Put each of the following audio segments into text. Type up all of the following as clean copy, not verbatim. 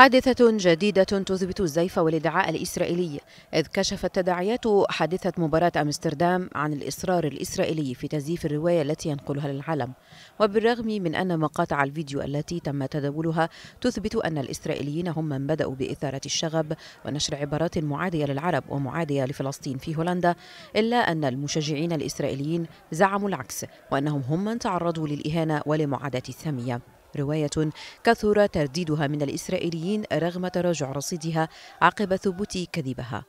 حادثة جديدة تثبت الزيف والادعاء الإسرائيلي، إذ كشفت تداعيات حادثة مباراة أمستردام عن الإصرار الإسرائيلي في تزييف الرواية التي ينقلها للعالم. وبالرغم من أن مقاطع الفيديو التي تم تداولها تثبت أن الإسرائيليين هم من بدأوا بإثارة الشغب ونشر عبارات معادية للعرب ومعادية لفلسطين في هولندا، إلا أن المشجعين الإسرائيليين زعموا العكس وأنهم هم من تعرضوا للإهانة ولمعاداة السامية. رواية كثر ترديدها من الإسرائيليين رغم تراجع رصيدها عقب ثبوت كذبها.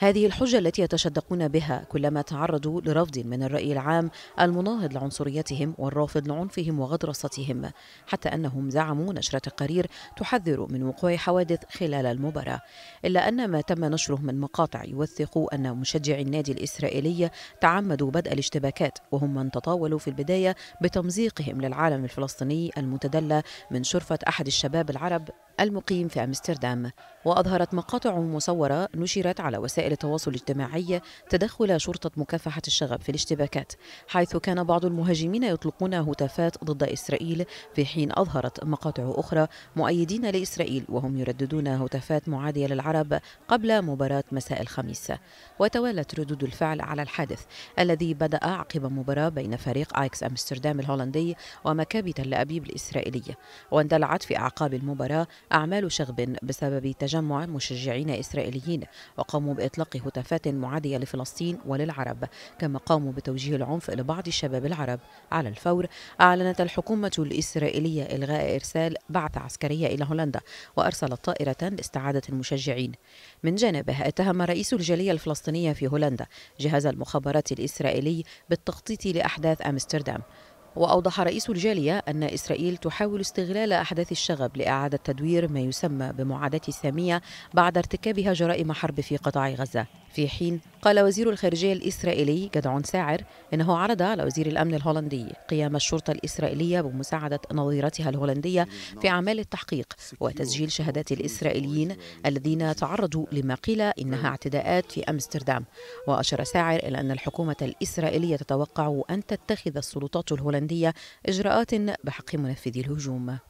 هذه الحجة التي يتشدقون بها كلما تعرضوا لرفض من الرأي العام المناهض لعنصريتهم والرافض لعنفهم وغطرستهم، حتى أنهم زعموا نشر تقارير تحذر من وقوع حوادث خلال المباراة. إلا أن ما تم نشره من مقاطع يوثق أن مشجعي النادي الإسرائيلي تعمدوا بدء الاشتباكات، وهم من تطاولوا في البداية بتمزيقهم للعالم الفلسطيني المتدلى من شرفة أحد الشباب العرب المقيم في أمستردام. وأظهرت مقاطع مصورة نشرت على وسائل التواصل الاجتماعي تدخل شرطة مكافحة الشغب في الاشتباكات، حيث كان بعض المهاجمين يطلقون هتافات ضد إسرائيل، في حين أظهرت مقاطع أخرى مؤيدين لإسرائيل وهم يرددون هتافات معادية للعرب قبل مباراة مساء الخميس. وتوالت ردود الفعل على الحادث الذي بدأ عقب مباراة بين فريق آيكس أمستردام الهولندي ومكابي تل أبيب الإسرائيلية، واندلعت في أعقاب المباراة أعمال شغب بسبب تجمع مشجعين إسرائيليين، وقاموا بإطلاق هتافات معادية لفلسطين وللعرب، كما قاموا بتوجيه العنف لبعض الشباب العرب. على الفور أعلنت الحكومة الإسرائيلية إلغاء إرسال بعثة عسكرية إلى هولندا، وأرسلت طائرة لاستعادة المشجعين. من جانبه اتهم رئيس الجالية الفلسطينية في هولندا جهاز المخابرات الإسرائيلي بالتخطيط لأحداث أمستردام. وأوضح رئيس الجالية أن إسرائيل تحاول استغلال أحداث الشغب لإعادة تدوير ما يسمى بمعاداة السامية بعد ارتكابها جرائم حرب في قطاع غزة. في حين قال وزير الخارجية الإسرائيلي جدعون ساعر إنه عرض على وزير الأمن الهولندي قيام الشرطة الإسرائيلية بمساعدة نظيرتها الهولندية في أعمال التحقيق وتسجيل شهادات الإسرائيليين الذين تعرضوا لما قيل إنها اعتداءات في أمستردام. وأشار ساعر إلى أن الحكومة الإسرائيلية تتوقع أن تتخذ السلطات الهولندية إجراءات بحق منفذي الهجوم.